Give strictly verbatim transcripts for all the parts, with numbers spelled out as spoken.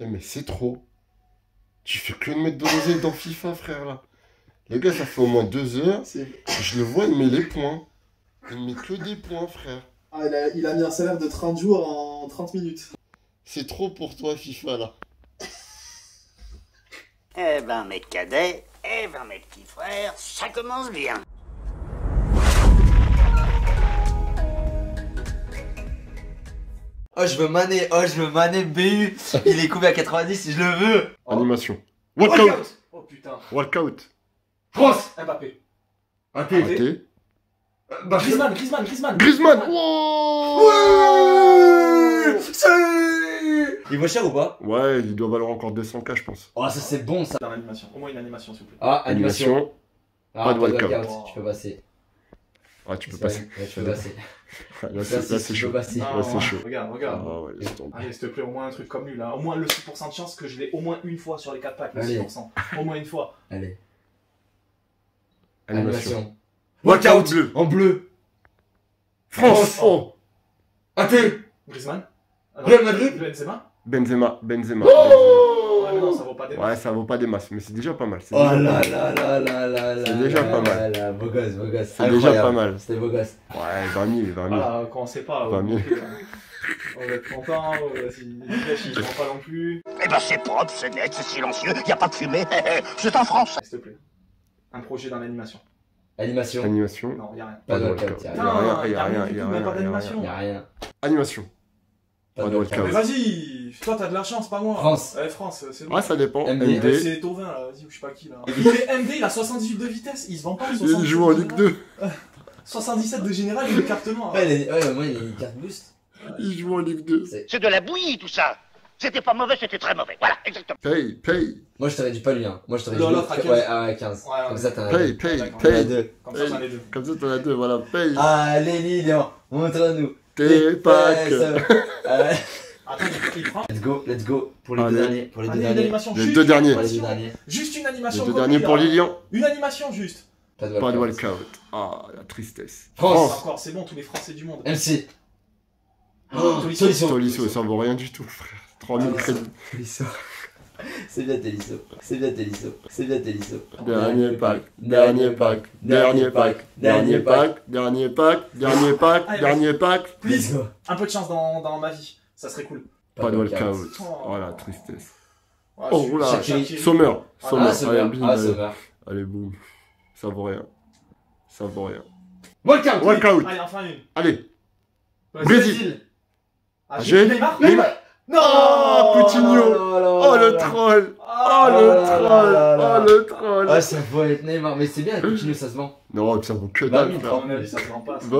Eh, mais c'est trop. Tu fais que de mettre de l'oseille dans FIFA, frère, là. Le gars, ça fait au moins deux heures. Je le vois, il met les points. Il met que des points, frère. Ah, il a, il a mis un salaire de trente jours en trente minutes. C'est trop pour toi, FIFA, là. Eh ben, mes cadets, eh ben, mes petits frères, ça commence bien. Oh, je veux maner, oh, je veux maner le B U. Il est couvert à quatre-vingt-dix si je le veux. Oh. Animation. Walkout. Walkout. Oh putain. Walkout. Grosse. Mbappé. Athé. Bah, Griezmann, Griezmann, Griezmann. Griezmann. Wow. Ouais. C'est... Il vaut cher ou pas? Ouais, il doit valoir encore deux cents k, je pense. Oh, ça c'est bon ça. Dans l'animation. Au moins une animation, s'il vous plaît. Ah, animation. animation. Ah, pas de walkout. Walkout. Oh. Tu peux passer. Ah, tu peux passer. Ouais, tu peux passer. Là, c'est chaud. Là, c'est chaud. Regarde, regarde. Ah, ouais, allez, s'il te plaît, au moins un truc comme lui, là. Au moins le six pour cent de chance que je l'ai au moins une fois sur les quatre packs. Le six pour cent. Au moins une fois. Allez. Animation. Walkout bleu. En bleu. France. Oh. Athé. Griezmann. Real Madrid. Benzema. Benzema. Benzema. Non, ça vaut pas des masses. Ouais, ça vaut pas des masses, mais c'est déjà pas mal. Oh là là là là là là. C'est déjà pas mal. Beau gosse, beau gosse. C'est déjà pas mal. C'était beau gosse. Ouais, vingt mille, vingt mille. Ah, quand on sait pas. vingt mille. On va être content, il ne prend pas non plus. Eh ben c'est propre, c'est net, c'est silencieux, y a pas de fumée. C'est en France. S'il te plaît. Un projet dans l'animation. Animation. Animation. Non, y a rien. Pas de walkout. Y a rien, y a rien, y a rien. Pas d'animation. Y a rien. Animation. Pas de walkout. Mais vas-y. Toi t'as de la chance, pas moi. France. Ouais, France, c'est bon. Ouais, ça dépend. M D. C'est Thauvin là, vas-y, ou je sais pas qui là. M D, il a soixante-dix-huit de vitesse, il se vend pas. Il joue en Ligue deux. soixante-dix-sept de général, il est carte noire. Ouais, ouais, moi il est carte boost. Il joue en Ligue deux. C'est de la bouillie tout ça. C'était pas mauvais, c'était très mauvais. Voilà, exactement. Paye, paye. Moi je t'aurais dit pas lui, hein. Moi je t'aurais dit. L'autre à quinze. Ouais, à quinze. Comme ça t'en as deux. Paye, paye, paye. Comme ça t'en as deux. Comme ça t'en as deux, voilà, paye. Allez, Lilian, montre-nous. T'es pack. Attends, il prend. Let's go, let's go pour les allez. deux derniers. Pour les allez, deux derniers. Les juste deux derniers. Pour les derniers. Juste une animation. Les deux derniers pour Lilian. Une animation juste. Pas de walkout. Ah, la tristesse. France. France. Encore, c'est bon, tous les Français du monde. M C. Oh, Tolisso. Tolisso. Tolisso, ça vaut rien du tout, frère. trois mille crédits. Tolisso. C'est bien Tolisso. C'est bien Tolisso. C'est bien Tolisso. Dernier pack. Dernier pack. Dernier pack. Dernier pack. Dernier pack. Dernier pack. Dernier pack. Please. Un peu de chance dans, dans ma vie. Ça serait cool. Pas, Pas de walkout. Oh. Oh la tristesse. Oh, oh suis... là, Shakiri. Sommer. Sommer. Ah, Sommer. Allez, ah, allez. allez boum. Ça vaut rien. Ça vaut rien. Walkout. Walkout. Allez, enfin une. Allez. Brésil. Neymar. Neymar. Non, oh, Coutinho. Oh le troll. Oh le troll. Oh le troll. Ah ça vaut être Neymar, mais c'est bien. Coutinho ça se vend. Non, ça vaut que dalle. vingt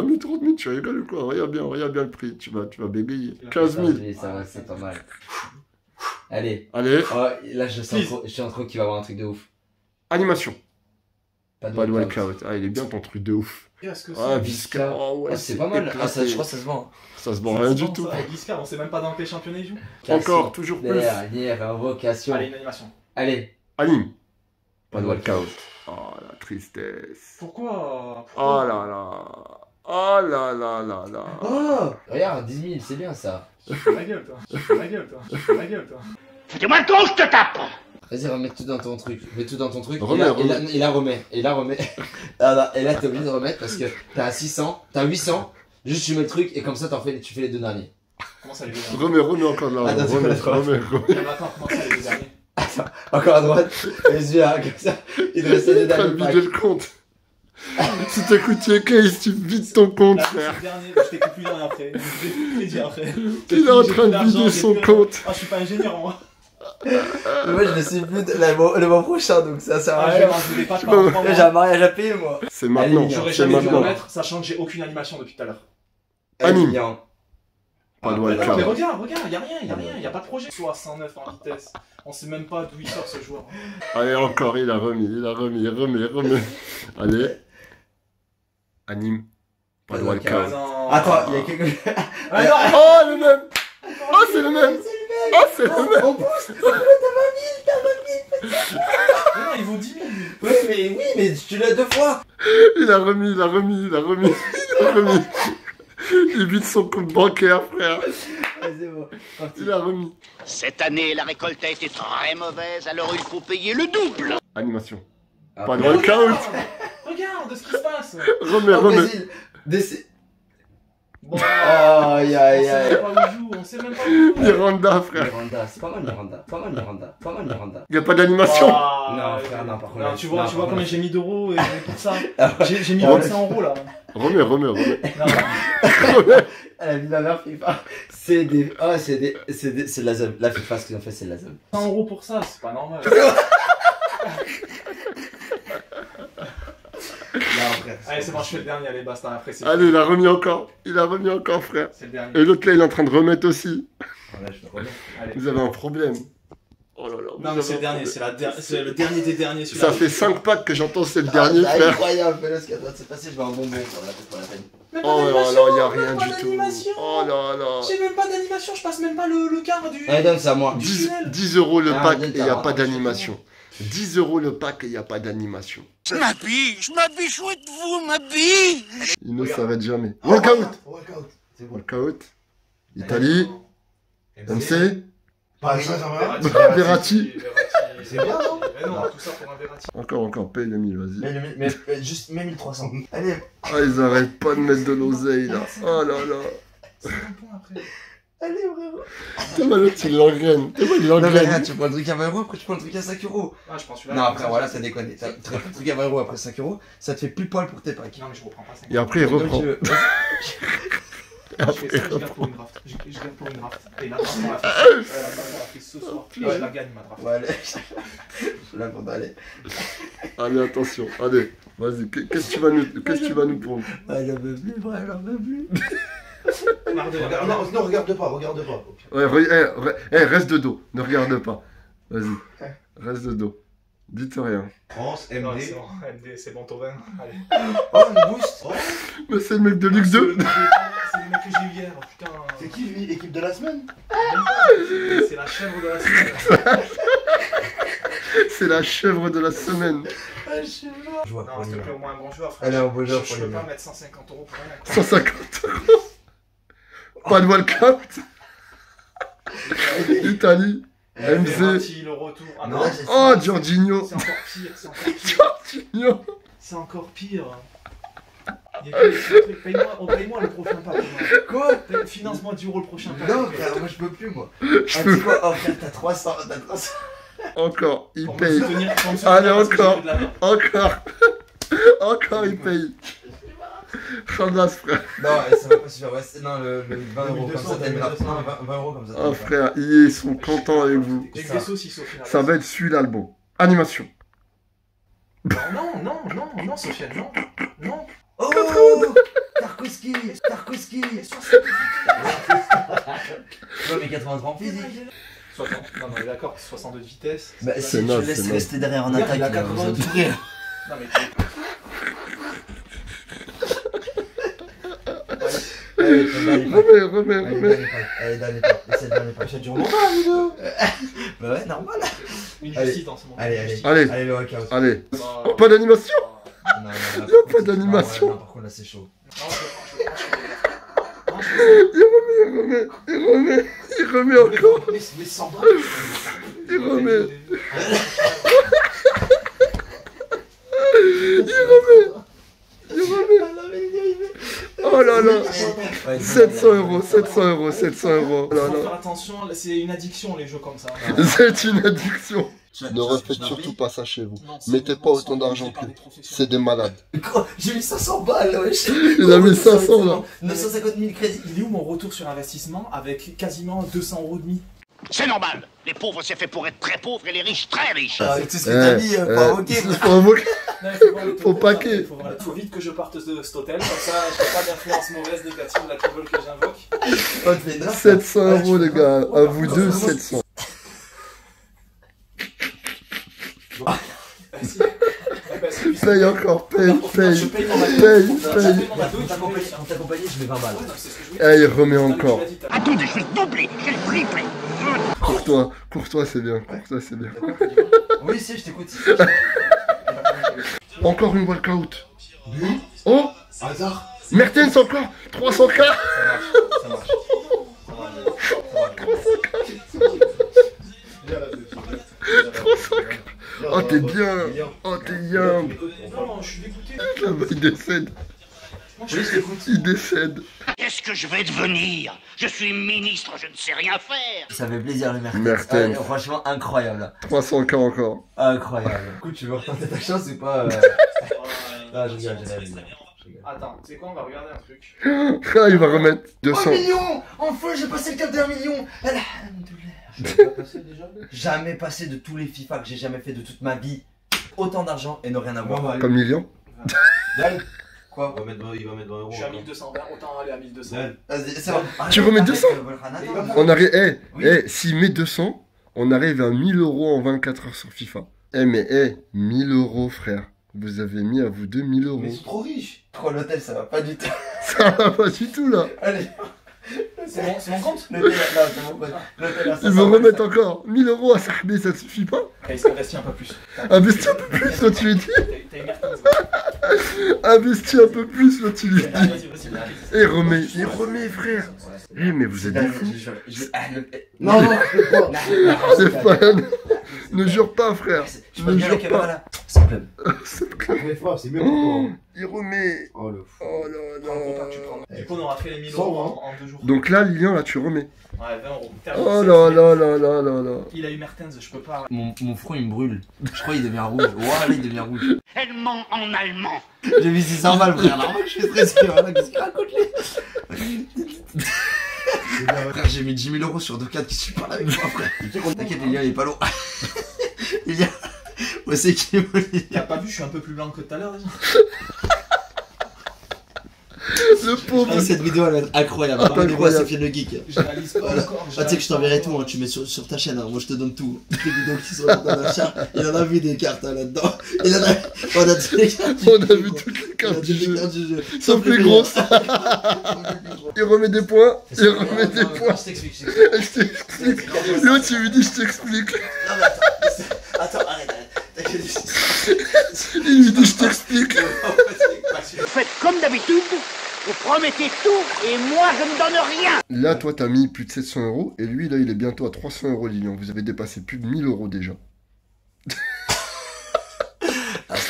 mille, trente mille, tu rigoles ou quoi? Regarde bien, regarde bien le prix, tu vas, tu vas bégayer. quinze mille. Ça va, c'est pas mal. Allez. Allez. Oh, là, je sens trop, je sens trop qu'il va avoir un truc de ouf. Animation. Pas de, de walkout. Ah, il est bien ton truc de ouf. Qu'est-ce que c'est? Ah, Visca. Oh, ouais, ah, c'est pas mal. Ah, ça, je crois que ça se vend. Ça se vend rien du tout. Visca, on sait même pas dans quel championnat il joue. Encore, toujours plus. Dernière invocation. Allez, une animation. Allez. Anime. Pas de walkout. Oh la tristesse. Pourquoi, Pourquoi Oh là là. Oh là là là là. Oh regarde, dix mille, c'est bien ça. Je fais ma gueule toi. Je fais ma gueule toi. Je fais ma gueule toi. Fais-moi le con, je te tape. Vas-y, remets tout dans ton truc. Mets tout dans ton truc. Remets, et, là, et là remets. Et là remets. Et là t'es obligé de remettre parce que t'as six cents, t'as huit cents. Juste tu mets le truc et comme ça t'en fais, tu fais les deux derniers. Comment ça les deux derniers? Remets, remets encore de l'argent. Attends, remets, remets, remets. Attends, comment ça les deux derniers? Encore à droite, les yeux comme ça, il te restait des derniers packs. T'as le compte. Si t'écoutes Yekes, tu vides ton compte, frère. C'est le dernier, je t'écoute plus rien après. Il est en train de vider son compte. Ah, je suis pas ingénieur, moi. Moi, je ne suis plus le mois prochain, donc ça sert à rien. J'ai un mariage à payer, moi. C'est maintenant. J'aurais jamais dû remettre, sachant que j'ai aucune animation depuis tout à l'heure. Anime. Pas de walkout. Mais regarde, regarde, y'a rien, y'a rien, y'a pas de projet. soixante-neuf en vitesse, on sait même pas d'où il sort ce joueur. Allez, encore, il a remis, il a remis, remis, remis. Allez. Anime. Pas de walkout. Attends, y'a quelqu'un. Oh, le même. Oh, c'est le même. Oh, c'est le même. On pousse, t'as vingt mille, t'as vingt mille. Non, ils vont dix mille. Oui, mais oui, mais tu l'as deux fois. Il a remis, il a remis, il a remis, il a remis. Il vide son compte bancaire, frère. Ah, c'est bon. Parti. Il a remis. Cette année, la récolte a été très mauvaise, alors il faut payer le double. Animation. Ah, pas de regarde, regarde ce qui se passe. Remets, remets. Brésil. Déc... Bon, aïe, aïe, aïe. On sait même pas où il joue. Miranda, frère. Miranda, c'est pas mal, Miranda. Pas mal, Miranda. Pas mal, Miranda. Il n'y a pas d'animation. Oh, non, frère, non, par contre. Non, tu vois, non, tu vois combien j'ai mis d'euros et pour ça. J'ai mis vingt-cinq euros là. Remets, remets, remets. Non, remets. Elle a mis la mère FIFA. C'est des. Oh, c'est des. C'est des... de la zone. La FIFA, ce qu'ils ont fait, c'est de la zone. cent euros pour ça, c'est pas normal. Frère, allez, c'est bon, je fais le dernier, allez, basta, après c'est... Allez, il a remis encore, il a remis encore, frère. C'est le dernier. Et l'autre, là, il est en train de remettre aussi. Voilà, je remets. Allez. Vous avez un problème. Oh là là. Non, mais c'est le dernier, c'est der... le dernier des derniers. Ça fait cinq packs que j'entends, c'est le ah, dernier, frère. Incroyable, mais là, ce qui est en train de se passer, je vais un bonbon, ça va peut-être pas la peine. Mais pas oh là là, il n'y a rien du tout. Oh là là. J'ai même pas d'animation, je passe même pas le, le quart du... Allez, donne ça, moi. dix euros le pack et il n'y a pas d'animation. dix euros le pack et il n'y a pas d'animation. Je m'habille, je m'habille, chouette vous, m'habille. Il ne s'arrête jamais. Walkout. Walkout. Walkout. Italie. M C. Verratti. C'est bien, non? Mais non, tout ça pour un Verratti. Encore, encore, paye le mille, vas-y. Mais, mais, mais, mais juste, mets mille trois cents. Allez. Ah, ils arrêtent pas de mettre de l'oseille, là. Oh là là. C'est un point après. Allez, vraiment. T'es malade, tu l'engraines. T'es malade, il l'engraine. Tu prends le truc à vingt euros, après tu prends le truc à cinq euros. Ah, je prends celui-là. Non, après, voilà, ça déconne. Tu prends le truc à vingt euros, après cinq euros, ça te fait plus poil pour tes packs. Non, mais je reprends pas cinq euros. Et après, il reprend. Je fais ça, je garde pour une draft. Je garde pour une draft. Et là, on l'a fait ce soir. Et je la gagne, ma draft. Ouais, allez. Je la prends, allez. Allez, attention, allez. Vas-y, qu'est-ce que tu vas nous prendre? Ah, j'en veux plus, frère, j'en veux plus. Regarde, non, non, regarde pas, regarde pas. Ouais, re, eh, re, eh, reste de dos, ne regarde pas. Vas-y, reste de dos. Dites rien. France, M D. Non, M D, c'est bon, Thauvin. Allez. Oh, une boost. Oh. Mais c'est le mec de Ligue deux. C'est le mec que j'ai eu hier, putain. C'est qui lui? Équipe de la semaine? C'est la chèvre de la semaine. C'est la chèvre de la semaine. La chèvre. Non, s'il te plaît, au moins un bon joueur, frère. Allez, un bon joueur, je peux pas mettre cent cinquante euros pour rien. Quoi. cent cinquante euros. Pas de walkout. Italie. M Z. Le retour. Ah non, oh, Giorginho. C'est encore pire. C'est encore pire. Giorginho. C'est encore pire. Il y a truc. Paye-moi, paye-moi le prochain pack. Quoi? Finance-moi dix euros le prochain pack. Non, frère, moi je peux plus, moi. Je peux pas. Oh, frère, t'as trois cents. T'as trois cents. Encore, il paye. Allez, encore. Encore. Encore, il paye. Chandas, frère. Non, ça va pas suffire. Ouais, non, le, le vingt euros comme ça, t'as une rafle. vingt euros comme ça. Ah, frère, ils sont contents avec vous. Avec des saucisses au final. Ça va être celui-là le bon. Animation. Non, non, non, non, Sofiane, non. Non. Oh, Tarkovski, Tarkovski. Ouais, mais quatre-vingt-trois en physique. soixante, non, non, d'accord, soixante-deux de vitesse. Bah, si tu le laisses rester derrière en attaque, il a quatre-vingts de rire. Non, mais. Remets, remets, remets. Allez, dernier pas. C'est le dernier pas. C'est du roman, les deux. Bah ouais, normal. Une réussite en ce moment. Allez, allez. Allez, allez le walkout. Allez. Oh, pas d'animation. Il n'y a pas d'animation. Par contre, là, c'est chaud. Il remet, il remet, il remet, il remet encore. Mais sans bras. Il remet. Il remet. Il remet. Oh là là, sept cents euros, sept cents euros, sept cents euros. Faut faire attention, c'est une addiction les jeux comme ça. C'est une addiction. Ne refaites surtout pas ça chez vous. Mettez pas autant d'argent que c'est des malades. J'ai mis cinq cents balles, wesh. Il a mis cinq cents là. neuf cent cinquante mille crédits. Il est où mon retour sur investissement avec quasiment deux cents euros de mi? C'est normal. Les pauvres c'est fait pour être très pauvres et les riches très riches. Ah, c'est ce que t'as dit, pas ok. Non, il faut voir faut paquet. Il faut voir tout vite que je parte de cet hôtel, comme ça je fais pas d'influence mauvaise négative de la trouble que j'invoque. sept cents euros les gars, à vous deux sept cents. Paye encore, paye, paye, paye, paye. On t'accompagne, je mets vingt balles. Ah, il remet encore. Attendez, je vais le doubler, je vais le tripler. Cours-toi, cours-toi, c'est bien, cours-toi, c'est bien. Oui, si, je t'écoute. Encore une walkout. Oui. Oh, hasard. Mertens encore. trois cents K. Ça marche, ça marche. trois cents. Oh t'es bien. Oh t'es bien. Non, je suis dégoûté. Là-bas, il décède. Il décède. Qu'est-ce que je vais devenir? Je suis ministre, je ne sais rien faire. Ça fait plaisir le Mertens. Mertens. Ah, franchement incroyable. trois cents K encore. Incroyable. Du coup, tu veux retenter ta chance ou pas? Non, je rigole, j'ai rien. Attends, tu sais quoi, on va regarder un truc. Ah, il va remettre deux cents. un million. Enfin, j'ai passé le cap d'un million. Alhamdoulilah. Passé déjà. Jamais passé de tous les FIFA que j'ai jamais fait de toute ma vie. Autant d'argent et ne rien avoir. Comme million. Quoi? Il va mettre vingt euros. Je suis à mille deux cents, autant aller à mille deux cents. Vas-y, c'est bon. Tu remets deux cents? On arrive. Eh, eh, s'il met deux cents, on arrive à mille euros en vingt-quatre heures sur FIFA. Eh, mais eh, mille euros, frère. Vous avez mis à vous deux mille euros. Mais c'est trop riche. Pourquoi l'hôtel ça va pas du tout? Ça va pas du tout là. Allez. C'est mon, mon compte. L'hôtel là, c'est mon compte. Ils vont remettre encore mille euros à Sahbé, ça suffit pas? Allez, investis un peu plus. Investis un peu plus, là tu lui dis. T'as une Mertens. Investis un peu plus, là tu lui dis. Et remets, et remets frère. Eh mais vous êtes des fous. Non, non, c'est pas. Ne jure pas frère. Ne jure pas. C'est plein. C'est mieux pour toi. Il remet. Oh le fou. Oh là là. Du coup on aura fait les mille euros en deux jours. Donc là Lilian là tu remets. Ouais vingt euros. Oh là là là là là là. Il a eu Mertens, je peux pas. Mon front il me brûle. Je crois il devient rouge. Ouah là il devient rouge. Elle ment en allemand. J'ai mis six cents balles frère. Normal je suis stressé. Qu'est-ce qu'il raconte lui? J'ai mis dix mille euros sur deux quatre qui suivent par là avec moi frère. T'inquiète Lilian il est pas lourd. Lilian. Ouais, c'est qui? T'as pas vu, je suis un peu plus blanc que tout à l'heure. Le pauvre. Cette vidéo elle va être incroyable. Ah, abonnez-vous à Sofiane le Geek. Je réalise pas voilà. Encore. Ah, tu sais que je t'enverrai tout, hein. Tu mets sur, sur ta chaîne, hein. Moi je te donne tout. Toutes les vidéos qui sont dans la chaîne. Il en a vu des cartes hein, là-dedans. Il en a... On a toutes les cartes. On a vu toutes les cartes du jeu. Sauf les grosses. Il remet des points. Il remet des points. Je t'explique. Je t'explique. L'autre tu lui dis je t'explique. Non mais attends, attends arrête. Il lui dit je t'explique. Faites comme d'habitude, vous promettez tout et moi je ne donne rien. Là toi t'as mis plus de sept cents euros et lui là il est bientôt à trois cents euros Lilian. Vous avez dépassé plus de mille euros déjà.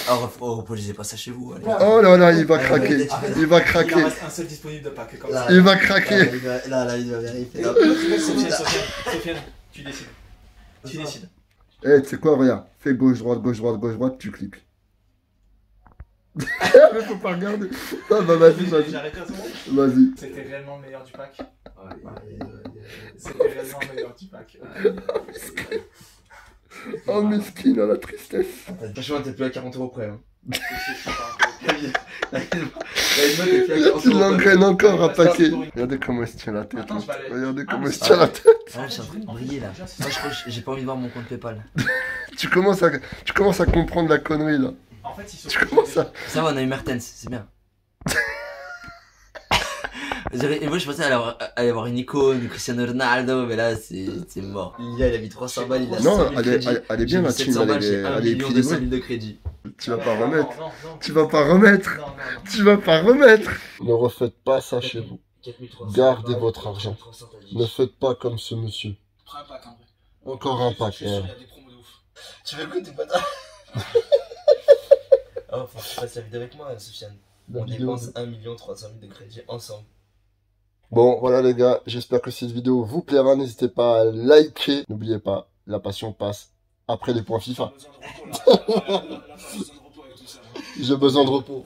Reproduisez pas ça chez vous. Oh là là, il va craquer. Il va craquer. Il reste un seul disponible de pack comme ça. Il va craquer. Là là il va vérifier. Sofiane, tu décides. Tu décides. Eh, tu sais quoi, regarde, fais gauche, droite, gauche, droite, gauche, droite, tu cliques. Mais faut pas regarder. Ah bah vas-y, vas-y. Vas-y. C'était réellement le meilleur du pack. C'était réellement le meilleur du pack. Oh, mesquine, la tristesse. Franchement, t'es plus à quarante euros près. Hein. Tu l'engraines encore à paquet. Regardez comment il se tient la tête. Attends, hein. Regardez ah, comment il se tient la tête. Ah, je suis en train de briller là. Moi, j'ai pas envie de voir mon compte PayPal. tu, commences à, tu commences à comprendre la connerie là. En fait, ils sont tu commences à... Ça va, on a eu Mertens, c'est bien. Et moi je pensais à y avoir une icône, Cristiano Ronaldo, mais là c'est mort. Il a mis trois cents balles, il a sept cents balles. Elle est bien la team, elle est équilibrée. De crédit. Tu vas pas remettre, tu vas pas remettre, tu vas pas remettre. Ne refaites pas ça chez vous. Gardez votre argent. Ne faites pas comme ce monsieur. Encore un pack. Tu veux le coup, t'es pas tard. Oh, faut que tu fasses la vidéo avec moi, Sofiane. On dépense un million trois cent mille de crédit ensemble. Bon voilà les gars, j'espère que cette vidéo vous plaira, n'hésitez pas à liker. N'oubliez pas, la passion passe après les points FIFA. J'ai besoin de repos.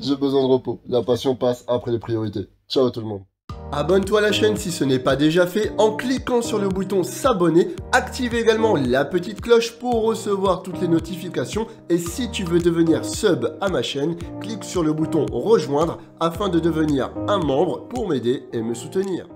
J'ai besoin de repos. La passion passe après les priorités. Ciao tout le monde. Abonne-toi à la chaîne si ce n'est pas déjà fait en cliquant sur le bouton s'abonner. Active également la petite cloche pour recevoir toutes les notifications. Et si tu veux devenir sub à ma chaîne, clique sur le bouton rejoindre afin de devenir un membre pour m'aider et me soutenir.